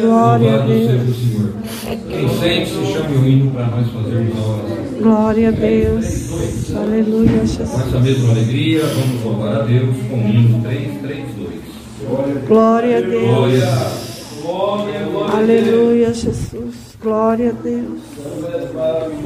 Glória a Deus. Quem sente, se chame o hino para nós fazermos a oração. Glória a Deus. Aleluia, Jesus. Com essa mesma alegria, vamos louvar a Deus com o hino 332. Glória a Deus. Glória a Deus. Aleluia, Jesus. Glória a Deus.